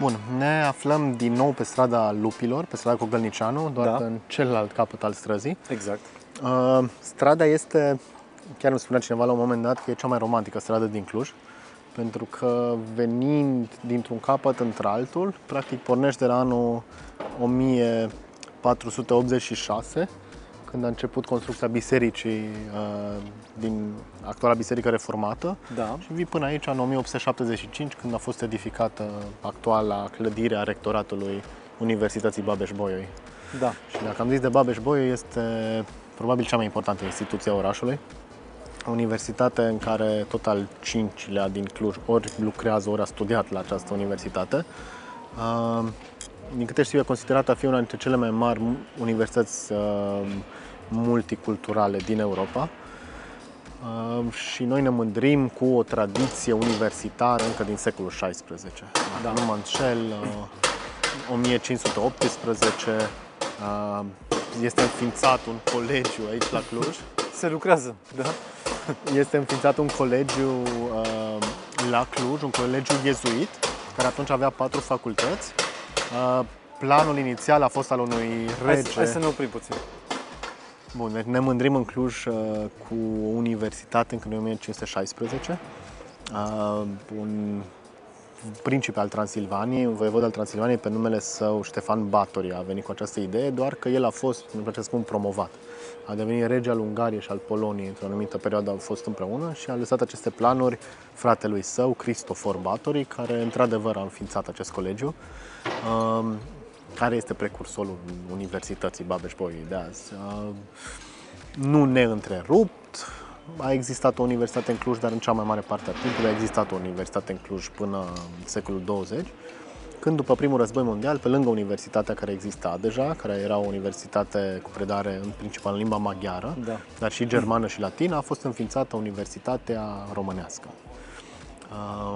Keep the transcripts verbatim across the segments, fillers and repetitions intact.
Bun, ne aflăm din nou pe strada Lupilor, pe strada Cogălnicianu, doar da. în celălalt capăt al străzii. Exact. Uh, strada este, chiar îmi spunea cineva la un moment dat, că e cea mai romantică stradă din Cluj, pentru că venind dintr-un capăt într-altul, practic pornești de la anul o mie patru sute optzeci și șase, când a început construcția bisericii din actuala biserică reformată, da. și vii până aici în o mie opt sute șaptezeci și cinci, când a fost edificată actuala clădire a rectoratului Universității Babeș-Bolyai. Da. Și dacă am zis de Babeș-Bolyai, este probabil cea mai importantă instituție a orașului, o universitate în care tot al cincilea din Cluj ori lucrează, ori a studiat la această universitate. Din câte știu, e considerată a fi una dintre cele mai mari universități multiculturale din Europa și noi ne mândrim cu o tradiție universitară încă din secolul șaisprezece. Da. Nu mă înșel, o mie cinci sute optsprezece este înființat un colegiu aici la Cluj. Se lucrează, da? Este înființat un colegiu la Cluj, un colegiu iezuit, care atunci avea patru facultăți. Planul inițial a fost al unui rege. Hai, hai să ne oprim puțin. Bun, deci ne mândrim în Cluj uh, cu o universitate încă din o mie cinci sute șaisprezece. Uh, un principe al Transilvaniei, un voievod al Transilvaniei pe numele său Ștefan Batoria a venit cu această idee, doar că el a fost, îmi place să spun, promovat. A devenit rege al Ungariei și al Poloniei, într-o anumită perioadă au fost împreună și a lăsat aceste planuri fratelui său, Cristofor Batorii, care într-adevăr a înființat acest colegiu, care este precursorul Universității Babeș-Bolyai de azi. Nu neîntrerupt, a existat o universitate în Cluj, dar în cea mai mare parte a timpului a existat o universitate în Cluj până în secolul douăzeci, când după primul război mondial, pe lângă universitatea care exista deja, care era o universitate cu predare în principal în limba maghiară, da. dar și germană și latină, a fost înființată Universitatea Românească.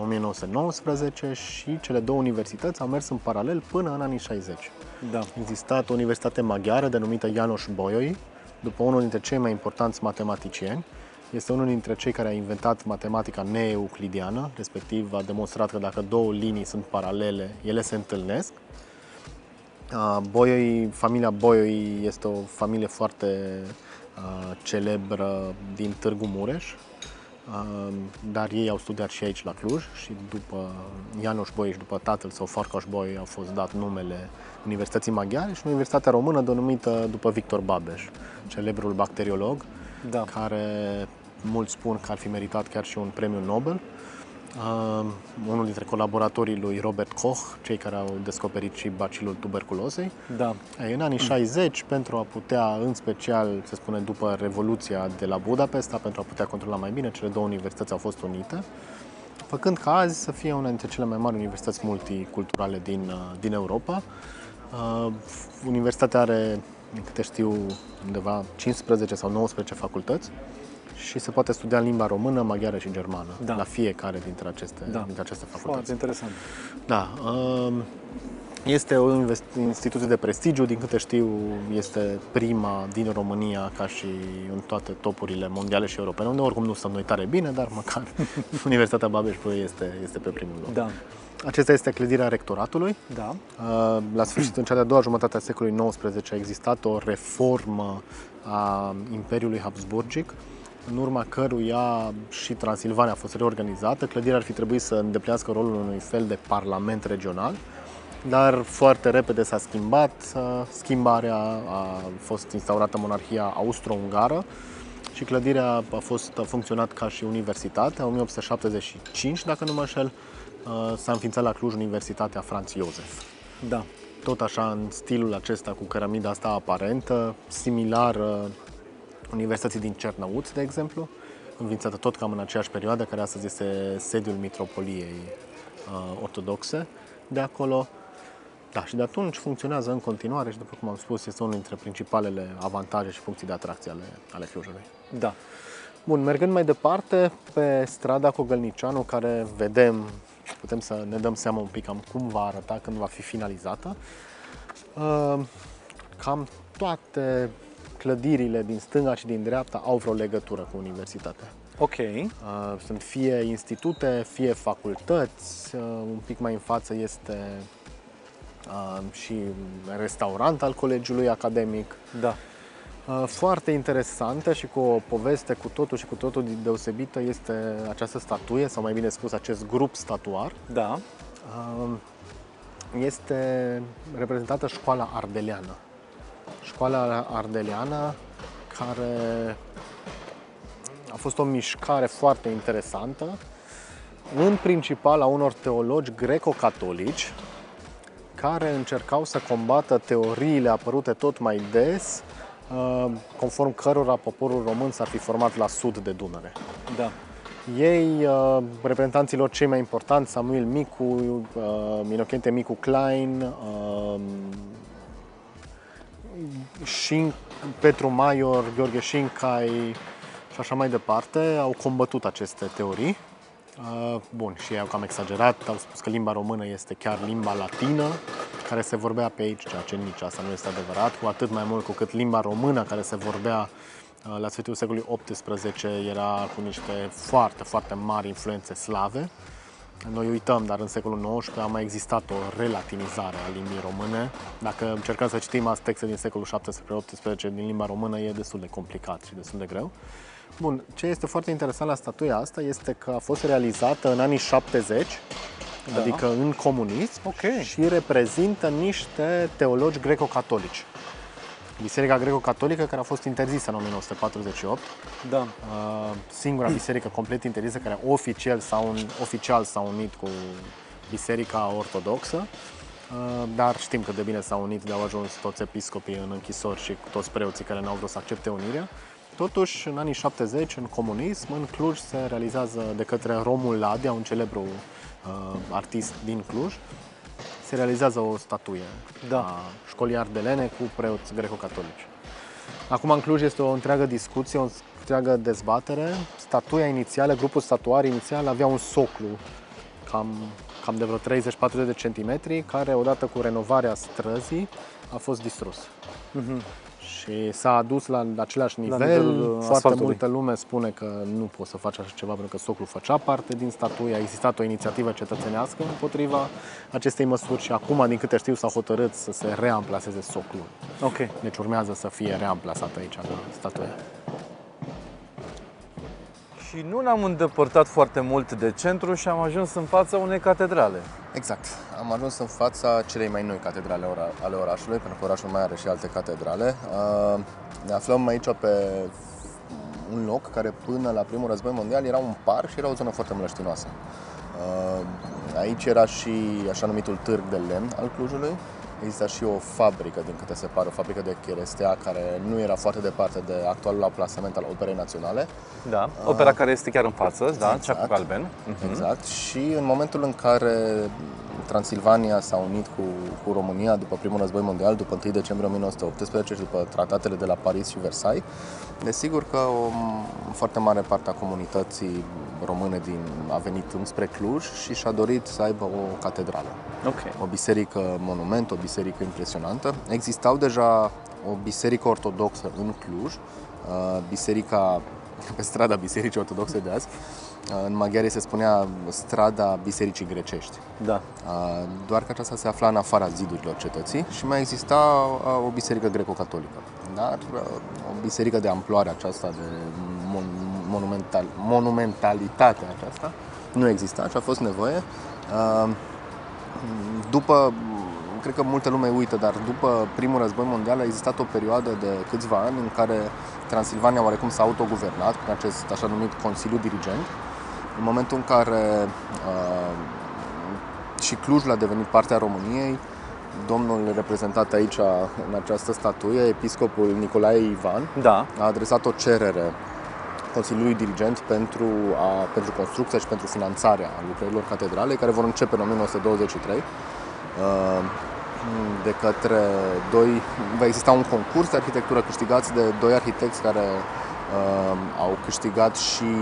o mie nouă sute nouăsprezece și cele două universități au mers în paralel până în anii șaizeci. Da. Exista o universitate maghiară denumită János Bolyai, după unul dintre cei mai importanți matematicieni. Este unul dintre cei care a inventat matematica neeuclidiană, respectiv a demonstrat că dacă două linii sunt paralele, ele se întâlnesc. Bolyai, familia Bolyai este o familie foarte celebră din Târgu Mureș, dar ei au studiat și aici la Cluj și după János Bolyai și după tatăl său Farkas Bolyai au fost dat numele Universității Maghiare și Universitatea Română denumită după Victor Babeș, celebrul bacteriolog, da. care mulți spun că ar fi meritat chiar și un premiu Nobel. Uh, unul dintre colaboratorii lui Robert Koch, cei care au descoperit și bacilul tuberculozei. Da. În anii șaizeci, pentru a putea, în special, se spune, după Revoluția de la Budapesta, pentru a putea controla mai bine, cele două universități au fost unite, făcând ca azi să fie una dintre cele mai mari universități multiculturale din, din Europa. Uh, universitatea are, din câte știu, undeva cincisprezece sau nouăsprezece facultăți și se poate studia în limba română, maghiară și germană, da. la fiecare dintre aceste, da. dintre aceste facultăți. Foarte interesant. Da. Este o instituție de prestigiu, din câte știu, este prima din România, ca și în toate topurile mondiale și europene, unde oricum nu stăm noi tare bine, dar măcar Universitatea Babeș-Bolyai este, este pe primul loc. Da. Acesta este clădirea rectoratului. Da. La sfârșit, în cea de-a doua jumătate a secolului nouăsprezece a existat o reformă a Imperiului Habsburgic, în urma căruia și Transilvania a fost reorganizată. Clădirea ar fi trebuit să îndeplinească rolul unui fel de parlament regional, dar foarte repede s-a schimbat. Schimbarea a fost instaurată monarhia austro-ungară și clădirea a fost a funcționat ca și universitate. În o mie opt sute șaptezeci și cinci, dacă nu mă înșel, s-a înființat la Cluj Universitatea Franz Iosef. Da. Tot așa, în stilul acesta, cu cărămida asta aparentă, similar Universității din Cernăuț, de exemplu, înființată tot cam în aceeași perioadă, care astăzi este sediul Mitropoliei uh, Ortodoxe de acolo. Da, și de atunci funcționează în continuare și, după cum am spus, este unul dintre principalele avantaje și funcții de atracție ale, ale Clujului. Da. Bun, mergând mai departe, pe strada Cogălnicianu, care vedem, și putem să ne dăm seama un pic cam cum va arăta când va fi finalizată, uh, cam toate clădirile din stânga și din dreapta au vreo legătură cu universitatea. Ok. Sunt fie institute, fie facultăți. Un pic mai în față este și restaurant al colegiului academic. Da. Foarte interesantă și cu o poveste cu totul și cu totul deosebită este această statuie, sau mai bine spus, acest grup statuar. Da. Este reprezentată Școala Ardeleană. Școala Ardeleană, care a fost o mișcare foarte interesantă, în principal a unor teologi greco-catolici, care încercau să combată teoriile apărute tot mai des, conform cărora poporul român s-ar fi format la sud de Dunăre. Da. Ei, reprezentanților cei mai importanti, Samuel Micu, Minochente Micu Klein, Petru Maior, Gheorghe Șincai și așa mai departe, au combătut aceste teorii. Bun, și ei au cam exagerat, au spus că limba română este chiar limba latină care se vorbea pe aici, ceea ce nici asta nu este adevărat, cu atât mai mult cu cât limba română care se vorbea la sfârșitul secolului optsprezece era cu niște foarte, foarte mari influențe slave. Noi uităm, dar în secolul nouăsprezece a mai existat o relatinizare a limbii române. Dacă încercăm să citim azi texte din secolul șaptesprezece optsprezece din limba română, e destul de complicat și destul de greu. Bun, ce este foarte interesant la statuia asta este că a fost realizată în anii șaptezeci, da, adică în comunism, okay, și reprezintă niște teologi greco-catolici. Biserica greco-catolică care a fost interzisă în o mie nouă sute patruzeci și opt, da, singura biserică complet interzisă care oficial s-a unit cu biserica ortodoxă, dar știm că de bine s-a unit, de au ajuns toți episcopii în închisori și toți preoții care n-au vrut să accepte unirea. Totuși, în anii șaptezeci, în comunism, în Cluj se realizează de către Romul Ladia, un celebru uh, artist din Cluj, se realizează o statuie, da, a Școlii Ardelene cu preoți greco-catolici. Acum în Cluj este o întreagă discuție, o întreagă dezbatere. Statuia inițială, grupul statuar inițial avea un soclu cam, cam de vreo treizeci-patruzeci de centimetri, care odată cu renovarea străzii a fost distrus. Mm-hmm. Și s-a adus la același nivel, la nivelul foarte multă lume spune că nu poți să faci așa ceva pentru că soclul făcea parte din statuie. A existat o inițiativă cetățenească împotriva acestei măsuri și acum, din câte știu, s-a hotărât să se reamplaseze soclul. Okay. Deci urmează să fie reamplasată aici statuia. Și nu ne-am îndepărtat foarte mult de centru și am ajuns în fața unei catedrale. Exact. Am ajuns în fața celei mai noi catedrale ale orașului, pentru că orașul mai are și alte catedrale. Ne aflăm aici pe un loc care până la primul război mondial era un parc și era o zonă foarte mlăștinoasă. Aici era și așa numitul târg de lemn al Clujului. Exista și o fabrică, din câte se pare, o fabrică de cherestea care nu era foarte departe de actualul amplasament al Operei Naționale. Da, opera uh, care este chiar în față, exact, da, cea cu galben. Exact. Uh-huh. Și în momentul în care Transilvania s-a unit cu, cu România după primul război mondial, după întâi decembrie o mie nouă sute optsprezece și după tratatele de la Paris și Versailles, desigur că o foarte mare parte a comunității române din, a venit înspre Cluj și și-a dorit să aibă o catedrală. Okay. O biserică monument, o biserică impresionantă. Existau deja o biserică ortodoxă în Cluj, biserica pe strada Bisericii Ortodoxe de azi. În maghiare se spunea strada Bisericii Grecești. Da. Doar că aceasta se afla în afara zidurilor cetății și mai exista o biserică greco-catolică. Dar o biserică de amploare aceasta, de monumental, monumentalitatea aceasta, nu exista și a fost nevoie. După, cred că multă lume uită, dar după primul război mondial a existat o perioadă de câțiva ani în care Transilvania oarecum s-a autoguvernat prin acest așa numit Consiliu Dirigent. În momentul în care uh, și Clujul a devenit partea României, domnul reprezentat aici în această statuie, episcopul Nicolae Ivan, da, a adresat o cerere Consiliului Dirigent pentru, a, pentru construcția și pentru finanțarea lucrărilor catedralei, care vor începe în o mie nouă sute douăzeci și trei. De către doi, va exista un concurs de arhitectură câștigați de doi arhitecți care uh, au câștigat și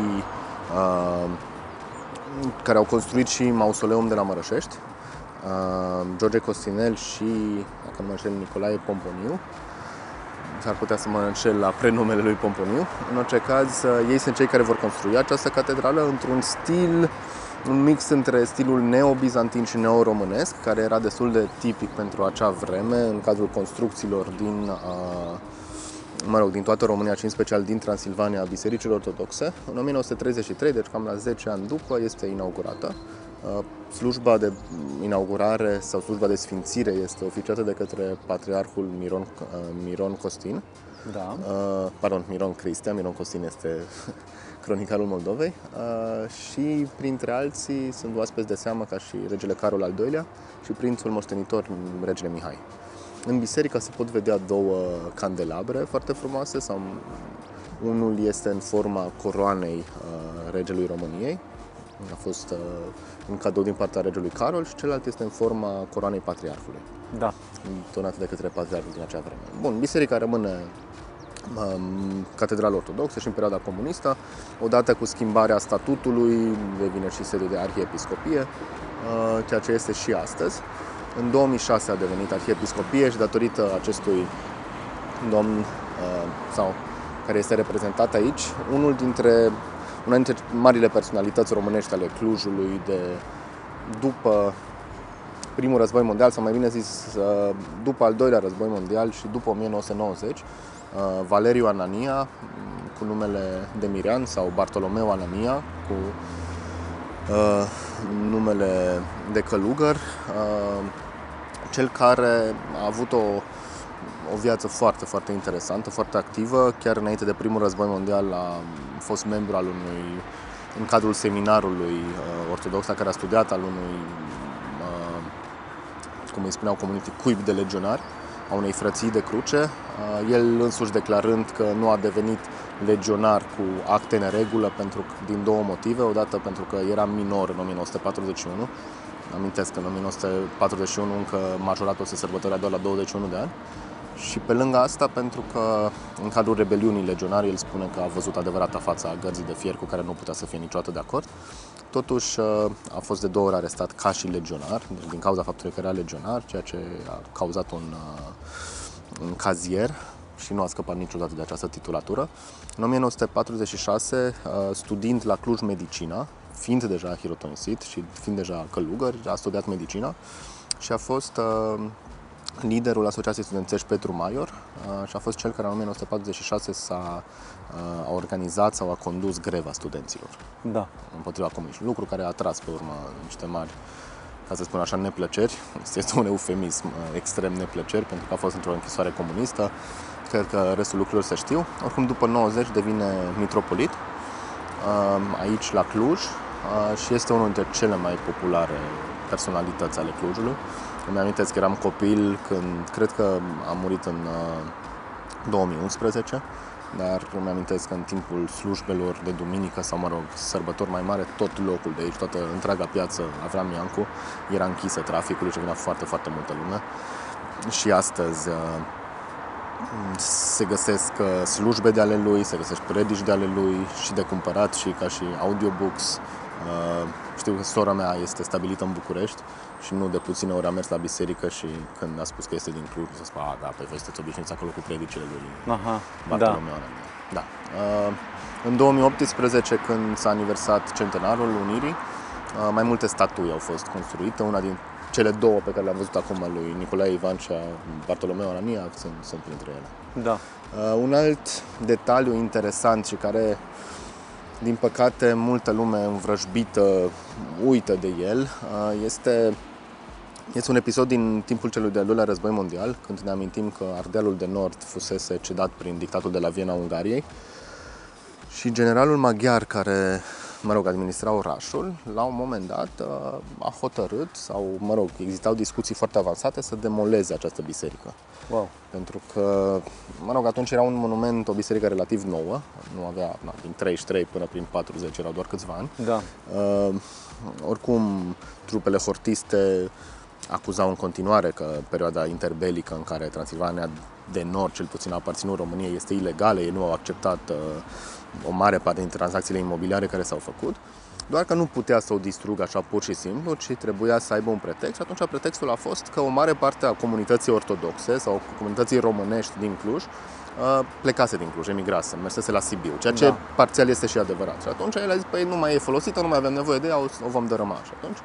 uh, care au construit și mausoleum de la Mărășești, uh, George Costinel și, dacă nu mă înșel, Nicolae Pomponiu. s-ar putea să mă înșel la prenumele lui Pomponiu. În orice caz, ei sunt cei care vor construi această catedrală într-un stil, un mix între stilul neobizantin și neoromânesc, care era destul de tipic pentru acea vreme în cazul construcțiilor din, mă rog, din toată România și în special din Transilvania, a bisericilor ortodoxe. În o mie nouă sute treizeci și trei, deci cam la zece ani după, este inaugurată. Slujba de inaugurare sau slujba de sfințire este oficiată de către patriarhul Miron, Miron Costin. Da. Pardon, Miron Cristea, Miron Costin este cronicarul Moldovei. Și printre alții sunt oaspeți de seamă ca și regele Carol al doilea și prințul moștenitor, regele Mihai. În biserică se pot vedea două candelabre foarte frumoase. Sau unul este în forma coroanei regelui României, a fost uh, un cadou din partea regelui Carol, și celălalt este în forma coroanei patriarhului. Da. Donată de către patriarhul din acea vreme. Bun, biserica rămâne um, catedrală ortodoxă și în perioada comunistă, odată cu schimbarea statutului, devine și sediu de arhiepiscopie, uh, ceea ce este și astăzi. În două mii șase a devenit arhiepiscopie și datorită acestui domn uh, sau care este reprezentat aici, unul dintre Una dintre marile personalități românești ale Clujului de după primul război mondial, sau mai bine zis, după al doilea război mondial și după o mie nouă sute nouăzeci, Valeriu Anania, cu numele de Mirean, sau Bartolomeu Anania, cu uh, numele de călugăr, uh, cel care a avut o o viață foarte, foarte interesantă, foarte activă. Chiar înainte de primul război mondial a fost membru al unui, în cadrul seminarului uh, ortodox la care a studiat, al unui, uh, cum îi spuneau comunii, cuib de legionari, a unei frății de cruce, uh, el însuși declarând că nu a devenit legionar cu acte în regulă pentru, din două motive. Odată pentru că era minor în o mie nouă sute patruzeci și unu, amintesc că în o mie nouă sute patruzeci și unu încă majoratul se sărbătorea doar la douăzeci și unu de ani, și pe lângă asta pentru că în cadrul rebeliunii legionare el spune că a văzut adevărata fața a gărzii de fier cu care nu putea să fie niciodată de acord. Totuși a fost de două ori arestat ca și legionar, din cauza faptului că era legionar, ceea ce a cauzat un, un cazier și nu a scăpat niciodată de această titulatură. În o mie nouă sute patruzeci și șase, studiind la Cluj medicina, fiind deja hirotonisit și fiind deja călugăr, a studiat medicina și a fost liderul Asociației Studențești Petru Maior și a fost cel care în o mie nouă sute patruzeci și șase s-a a organizat sau a condus greva studenților. Da. Împotriva comunismului, lucru care a atras pe urmă niște mari, ca să spun așa, neplăceri. Este un eufemism, extrem neplăceri, pentru că a fost într-o închisoare comunistă. Cred că restul lucrurilor se știu. Oricum, după nouăzeci devine mitropolit aici la Cluj și este unul dintre cele mai populare personalități ale Clujului. Îmi amintesc că eram copil când, cred că a murit în două mii unsprezece, dar îmi amintesc că în timpul slujbelor de duminică sau, mă rog, sărbători mai mare, tot locul de aici, toată întreaga piață Avram Iancu era închisă traficului și venea foarte, foarte multă lume. Și astăzi se găsesc slujbe de ale lui, se găsesc predici de ale lui și de cumpărat și ca și audiobooks. Știu că sora mea este stabilită în București și nu de puține ori a mers la biserică și când a spus că este din Cluj, s-a spus, a, da, pe voi sunteți obișnuiți acolo cu predicile lui Bartolomeu Anania. Da. În două mii optsprezece, când s-a aniversat centenarul Unirii, mai multe statui au fost construite. Una din cele două pe care le-am văzut acum, lui Nicolae Ivan și a Bartolomeu Anania, sunt, sunt printre ele. Da. Un alt detaliu interesant și care, din păcate, multă lume învrăjbită uită de el, este, este un episod din timpul celui de-al doilea război mondial, când ne amintim că Ardealul de Nord fusese cedat prin dictatul de la Viena Ungariei și generalul maghiar care, mă rog, administra orașul, la un moment dat a hotărât, sau, mă rog, existau discuții foarte avansate, să demoleze această biserică. Wow. Pentru că, mă rog, atunci era un monument, o biserică relativ nouă, nu avea, na, din treizeci și trei până prin patruzeci, erau doar câțiva ani. Da. Uh, oricum, trupele hortiste acuzau în continuare că perioada interbelică în care Transilvania de Nord, cel puțin, a aparținut României, este ilegală, ei nu au acceptat uh, o mare parte din tranzacțiile imobiliare care s-au făcut Doar că nu putea să o distrugă așa pur și simplu, ci trebuia să aibă un pretext. Și atunci pretextul a fost că o mare parte a comunității ortodoxe sau comunității românești din Cluj plecase din Cluj, emigrase, mersese la Sibiu, ceea ce da. parțial este și adevărat. Și atunci el a zis, păi nu mai e folosită, nu mai avem nevoie de ea, o vom dărâma. Și atunci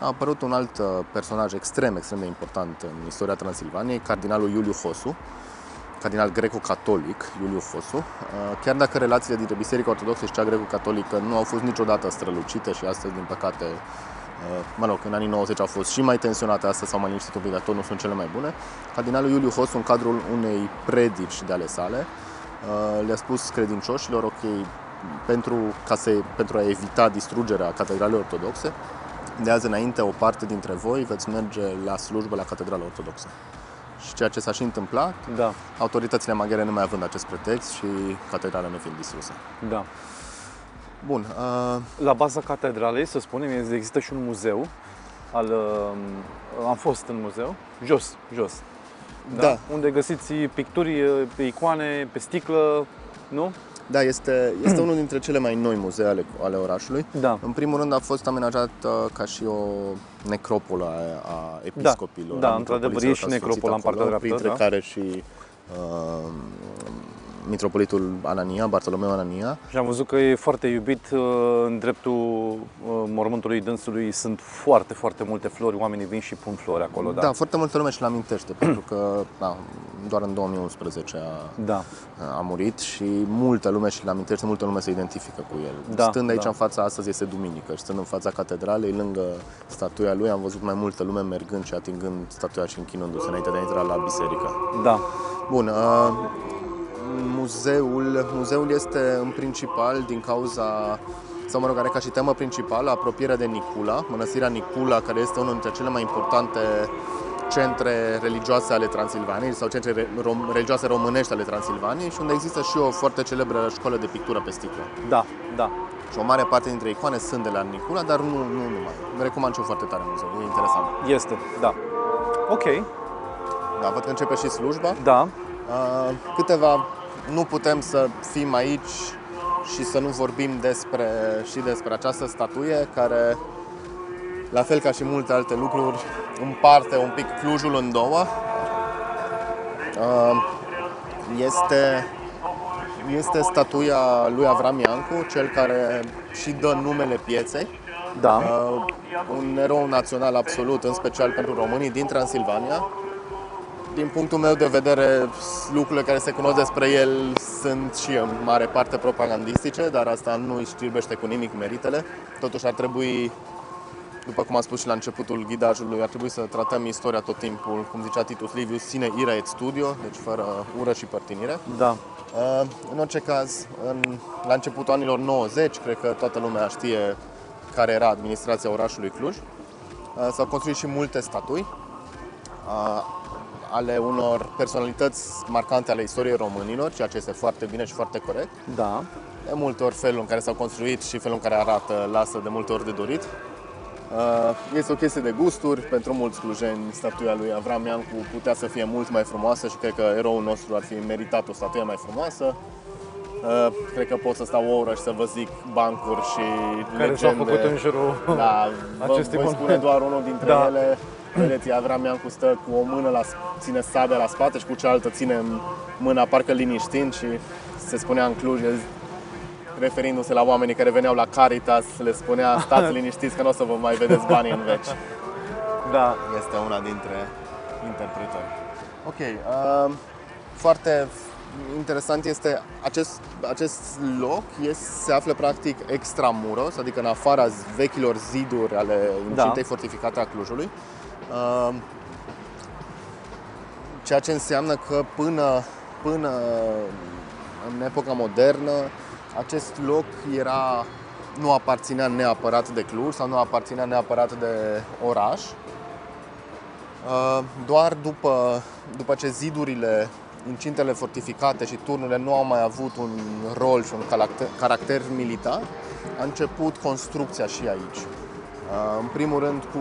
a apărut un alt personaj extrem, extrem de important în istoria Transilvaniei, cardinalul Iuliu Hosu, cardinal greco-catolic, Iuliu Hosu. Chiar dacă relațiile dintre Biserica Ortodoxă și cea greco-catolică nu au fost niciodată strălucite și astăzi, din păcate, mă rog, în anii nouăzeci au fost și mai tensionate, astăzi sau mai liniștit un pic, dar tot nu sunt cele mai bune, cardinalul Iuliu Hosu, în cadrul unei predici de ale sale, le-a spus credincioșilor, ok, pentru, ca să, pentru a evita distrugerea catedralei ortodoxe, de azi înainte, o parte dintre voi veți merge la slujbă la catedrala ortodoxă. Și ceea ce s-a și întâmplat, da. autoritățile maghiare nu mai având acest pretext și catedrala nu fiind distrusă. Da. Bun. Uh... La baza catedralei, să spunem, există și un muzeu. Al, uh, am fost în muzeu, jos, jos. Da. da. Unde găsiți picturi pe icoane, pe sticlă, nu? Da, este, este unul dintre cele mai noi muzee ale, ale orașului. Da. În primul rând a fost amenajat ca și o necropolă a episcopilor. Da, da într-adevăr e și necropola în partea dreaptă. Printre da? care și uh, mitropolitul Anania, Bartolomeu Anania. Și am văzut că e foarte iubit în dreptul mormântului dânsului. Sunt foarte, foarte multe flori, oamenii vin și pun flori acolo. Da, da foarte multă lume și-l amintește, pentru că da, doar în două mii unsprezece a, da. a murit și multă lume și-l amintește, multă lume se identifică cu el. Da, stând aici da. în fața, astăzi este duminică, și stând în fața catedralei, lângă statuia lui, am văzut mai multă lume mergând și atingând statuia și închinându-se înainte de a intra la biserică. Da. Bun. A, Muzeul, muzeul este în principal din cauza, sau mă rog, are ca și temă principală apropierea de Nicula, mănăstirea Nicula, care este unul dintre cele mai importante centre religioase ale Transilvaniei sau centre rom, religioase românești ale Transilvaniei și unde există și o foarte celebră școală de pictură pe sticlă. Da, da. Și o mare parte dintre icoane sunt de la Nicula, dar nu, nu numai. Îmi recomand și eu foarte tare muzeul, e interesant. Este, da. Ok. Da, văd că începe și slujba. Da. Câteva... Nu putem să fim aici și să nu vorbim despre, și despre această statuie care, la fel ca și multe alte lucruri, împarte un pic Clujul în două. Este, este statuia lui Avram Iancu, cel care și dă numele pieței. Da. Un erou național absolut, în special pentru românii din Transilvania. Din punctul meu de vedere, lucrurile care se cunosc despre el sunt și în mare parte propagandistice, dar asta nu îi știrbește cu nimic meritele. Totuși ar trebui, după cum am spus și la începutul ghidajului, ar trebui să tratăm istoria tot timpul, cum zicea Titus Liviu, sine ira et studio, deci fără ură și părtinire. Da. În orice caz, în, la începutul anilor nouăzeci, cred că toată lumea știe care era administrația orașului Cluj, s-au construit și multe statui ale unor personalități marcante ale istoriei românilor, ceea ce este foarte bine și foarte corect. Da. De multe ori felul în care s-au construit și felul în care arată lasă de multe ori de dorit. Este o chestie de gusturi. Pentru mulți clujeni, statuia lui Avram Iancu putea să fie mult mai frumoasă și cred că eroul nostru ar fi meritat o statuie mai frumoasă. Cred că pot să stau o oră și să vă zic bancuri și care legende. Care s-au făcut în jurul da, acestui vă, vă spune doar unul dintre da. ele. Vedeți, Avram Iancu stă cu o mână, la, ține sabia la spate și cu cealaltă ține mâna, parcă liniștind, și se spunea în Cluj, referindu-se la oamenii care veneau la Caritas, le spunea, stați liniștiți că nu o să vă mai vedeți banii în veci. Da. Este una dintre interpretări. Ok, uh, foarte interesant este, acest, acest loc este, se află practic extramuros, adică în afara vechilor ziduri ale incintei da. fortificate a Clujului. Ceea ce înseamnă că până, până în epoca modernă acest loc era, nu aparținea neapărat de Cluj sau nu aparținea neapărat de oraș. Doar după, după ce zidurile, incintele fortificate și turnurile nu au mai avut un rol și un caracter, caracter militar, a început construcția și aici. În primul rând cu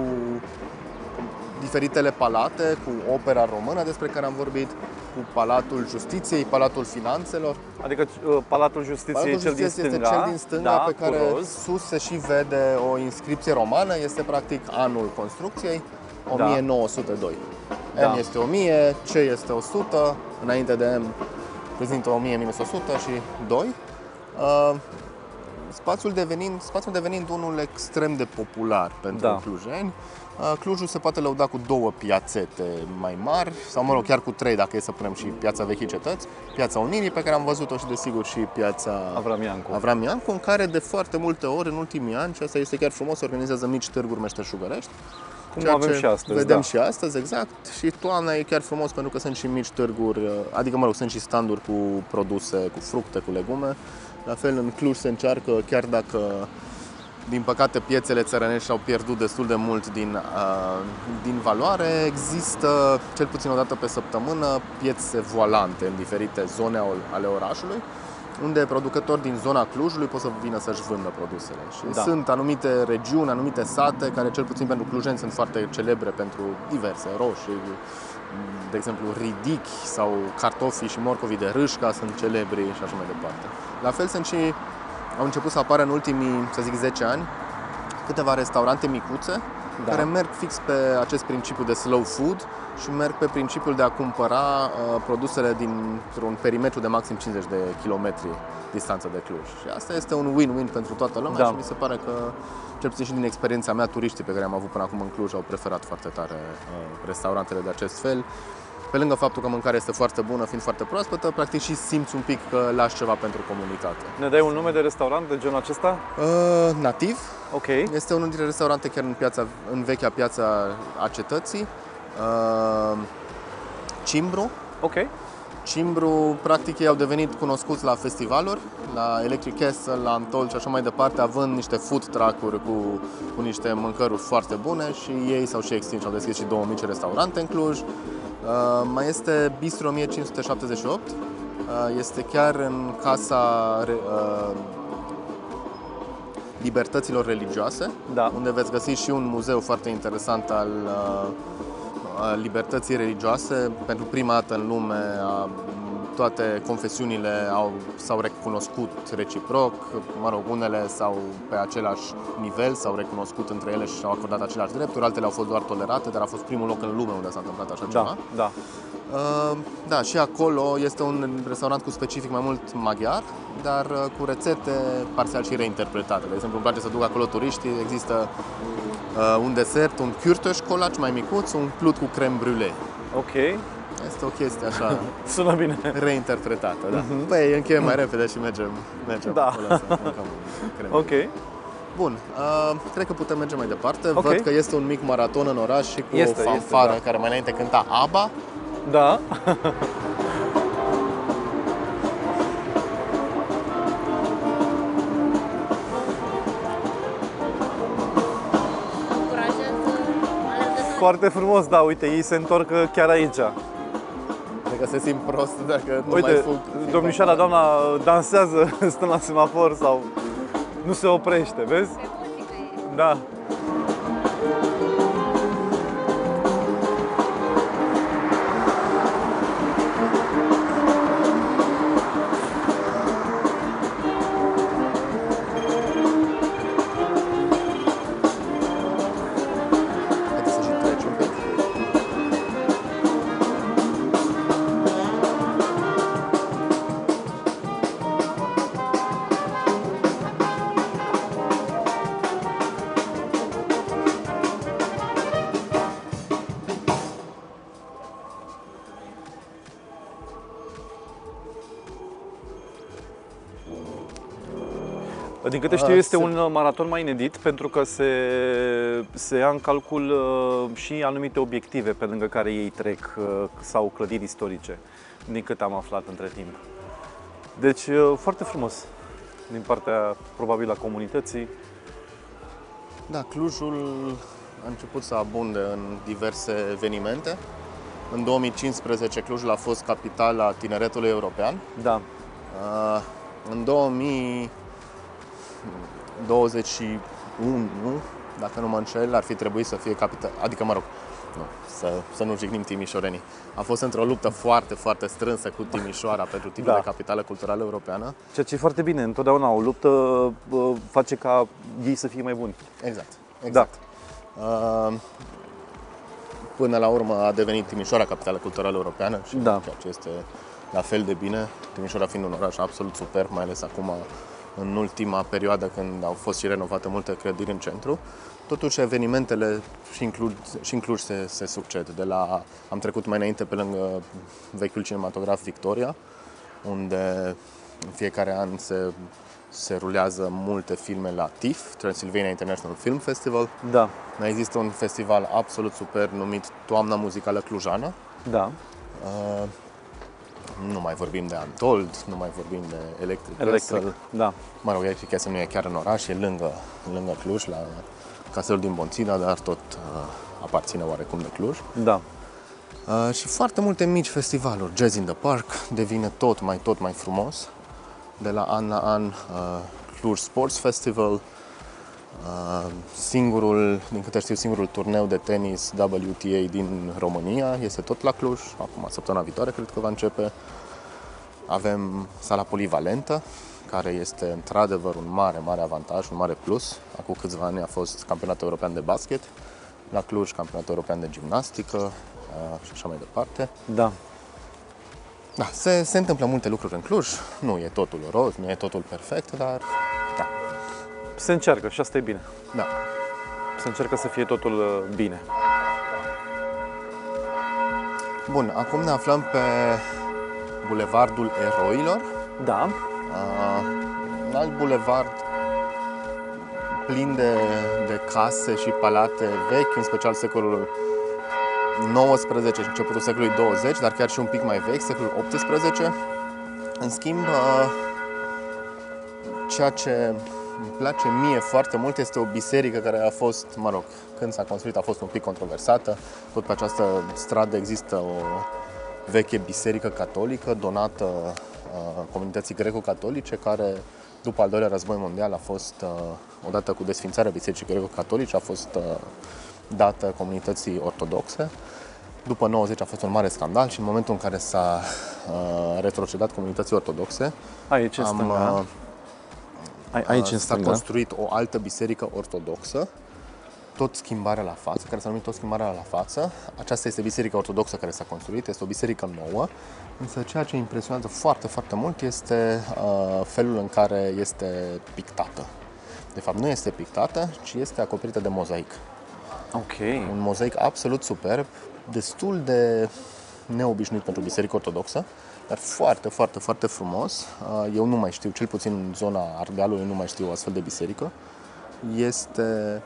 diferitele palate, cu opera română despre care am vorbit, cu Palatul Justiției, Palatul Finanțelor. Adică Palatul Justiției, Palatul Justiției cel din este stânga, cel din stânga, da, pe care sus se și vede o inscripție romană, este practic anul construcției, o mie nouă sute doi. Da. M este o mie, C este o sută, înainte de M prezintă o mie minus o sută și doi. Uh, spațiul, devenind, spațiul devenind unul extrem de popular pentru da. clujeni. Clujul se poate lăuda cu două piațete mai mari, sau mă rog, chiar cu trei, dacă e să punem și Piața Vechii Cetăți, Piața Unirii, pe care am văzut-o și desigur și Piața Avram Iancu. Avram Iancu, în care de foarte multe ori, în ultimii ani, și asta este chiar frumos, se organizează mici târguri meșteșugărești. Cum avem și astăzi, vedem da. și astăzi, exact. Și toamna e chiar frumos pentru că sunt și mici târguri, adică mă rog, sunt și standuri cu produse, cu fructe, cu legume. La fel, în Cluj se încearcă, chiar dacă din păcate piețele țărănești au pierdut destul de mult din, uh, din valoare, există cel puțin o dată pe săptămână piețe voalante în diferite zone ale orașului, unde producători din zona Clujului pot să vină să-și vândă produsele. Și da. sunt anumite regiuni, anumite sate, care cel puțin pentru clujeni sunt foarte celebre pentru diverse roșii, de exemplu ridichi sau cartofii și morcovii de Râșca sunt celebri și așa mai departe. La fel sunt și, au început să apară în ultimii, să zic, zece ani, câteva restaurante micuțe da. care merg fix pe acest principiu de slow food și merg pe principiul de a cumpăra uh, produsele dintr-un perimetru de maxim cincizeci de kilometri distanță de Cluj. Și asta este un win-win pentru toată lumea da. și mi se pare că, cel puțin și din experiența mea, turiștii pe care am avut până acum în Cluj au preferat foarte tare uh, restaurantele de acest fel. Pe lângă faptul că mâncarea este foarte bună, fiind foarte proaspătă, practic și simți un pic că lași ceva pentru comunitate. Ne dai un nume de restaurant de genul acesta? Uh, nativ. Ok. Este unul dintre restaurante chiar în, piața, în vechea Piața a Cetății. Uh, Cimbru. Ok. Cimbru, practic, ei au devenit cunoscuți la festivaluri, la Electric Castle, la Antol și așa mai departe, având niște food truck-uri cu, cu niște mâncăruri foarte bune și ei s-au și extins, au deschis și două mici restaurante în Cluj. Uh, mai este Bistro o mie cinci sute șaptezeci și opt, uh, este chiar în Casa uh, Libertăților Religioase, da. unde veți găsi și un muzeu foarte interesant al uh, libertății religioase. Pentru prima dată în lume, uh, toate confesiunile s-au recunoscut reciproc, mă rog, unele s-au pe același nivel, s-au recunoscut între ele și și-au acordat aceleași drepturi, altele au fost doar tolerate, dar a fost primul loc în lume unde s-a întâmplat așa da, ceva. Da. Uh, da, și acolo este un restaurant cu specific mai mult maghiar, dar cu rețete parțial și reinterpretate. De exemplu, îmi place să duc acolo turiștii, există uh, un desert, un kürtös colac mai micuț, un plut cu creme brulee. Ok. Este o chestie așa sună bine. Reinterpretată, da. Uh-huh. Păi încheiem mai repede și mergem, mergem da. acolo să mâncăm creme. Ok. Bun, uh, cred că putem merge mai departe. Okay. Văd că este un mic maraton în oraș și cu este, o fanfară este, da. care mai înainte cânta ABBA. Da. Foarte frumos, da, uite, ei se întorc chiar aici. Că se simt prost dacă nu uite, mai fug. Domnișoara, doamna dansează, stă la semafor sau nu se oprește, vezi? Pe muzică e. Da. Din câte știu, este un maraton mai inedit, pentru că se, se ia în calcul și anumite obiective pe lângă care ei trec sau clădiri istorice, din câte am aflat între timp. Deci, foarte frumos, din partea, probabil, a comunității. Da, Clujul a început să abunde în diverse evenimente. În două mii cincisprezece, Clujul a fost capitala tineretului european. Da. În două mii douăzeci și unu, dacă nu mă înșel, ar fi trebuit să fie capital, adică mă rog, Nu, să, să nu jignim timișorenii. Am fost într-o luptă foarte, foarte strânsă cu Timișoara pentru titlul da. de capitală culturală europeană. Ceea ce e foarte bine, întotdeauna o luptă face ca ei să fie mai buni. Exact, exact. Da. Uh, până la urmă a devenit Timișoara capitală culturală europeană și da. ceea ce este la fel de bine, Timișoara fiind un oraș absolut superb, mai ales acum în ultima perioadă când au fost și renovate multe clădiri în centru. Totuși, evenimentele și în Cluj, și în Cluj se, se succed. De la, am trecut mai înainte pe lângă vechiul cinematograf Victoria, unde în fiecare an se, se rulează multe filme la T I F, Transylvania International Film Festival. Da. Mai există un festival absolut super numit Toamna Muzicală Clujana. Da. Uh, Nu mai vorbim de Antol, nu mai vorbim de Electric Castle. Da. Mă rog, Electric Castle nu e chiar în oraș, e lângă, lângă Cluj, la castelul din Bonțina, dar tot uh, aparține oarecum de Cluj. Da. Uh, și foarte multe mici festivaluri. Jazz in the Park devine tot mai, tot mai frumos. De la an la an, uh, Cluj Sports Festival, uh, singurul, din câte știu, singurul turneu de tenis W T A din România este tot la Cluj. Acum, săptămâna viitoare, cred că va începe. Avem sala polivalentă, care este într-adevăr un mare, mare avantaj, un mare plus. Acum câțiva ani a fost campionatul european de basket, la Cluj campionatul european de gimnastică și așa mai departe. Da. Da, se, se întâmplă multe lucruri în Cluj, nu e totul roz, nu e totul perfect, dar da. Se încearcă și asta e bine. Da. Se încearcă să fie totul bine. Bun, acum ne aflăm pe Bulevardul Eroilor. Da. Uh, un alt bulevard plin de, de case și palate vechi, în special secolul nouăsprezece și începutul secolului douăzeci, dar chiar și un pic mai vechi, secolul optsprezece. În schimb, uh, ceea ce îmi place mie foarte mult este o biserică care a fost, mă rog, când s-a construit a fost un pic controversată. Tot pe această stradă există o veche biserică catolică donată comunității greco-catolice, care după al doilea război mondial a fost, odată cu desfințarea bisericii greco-catolice, a fost dată comunității ortodoxe. După nouăzeci a fost un mare scandal și în momentul în care s-a retrocedat comunității ortodoxe, aici în stânga, aici în stânga, s-a construit o altă biserică ortodoxă, tot schimbarea la față, care s-a numit tot schimbarea la față. Aceasta este biserica ortodoxă care s-a construit, este o biserică nouă, însă ceea ce impresionează foarte, foarte mult este uh, felul în care este pictată. De fapt, nu este pictată, ci este acoperită de mozaic. Ok. Un mozaic absolut superb, destul de neobișnuit pentru biserica ortodoxă, dar foarte, foarte, foarte frumos. Uh, eu nu mai știu, cel puțin în zona Ardealului, nu mai știu o astfel de biserică. Este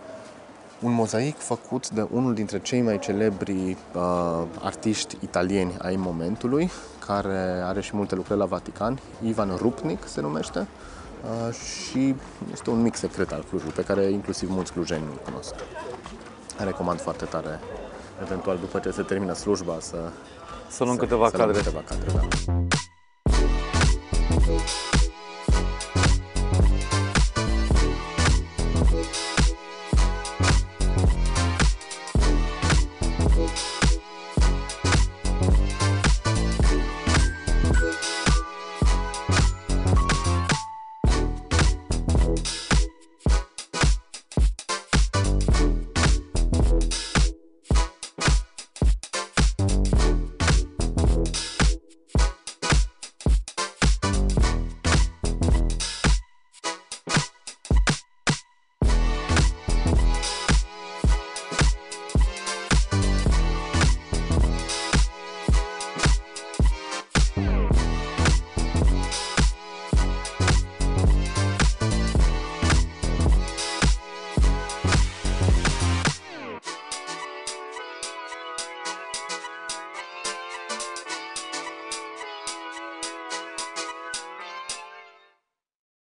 un mozaic făcut de unul dintre cei mai celebri uh, artiști italieni ai momentului, care are și multe lucrări la Vatican, Ivan Rupnik se numește, uh, și este un mic secret al Clujului, pe care inclusiv mulți clujeni nu-l cunosc. Recomand foarte tare, eventual după ce se termină slujba, să, să luăm să, câteva să cadre. Câteva cadre da.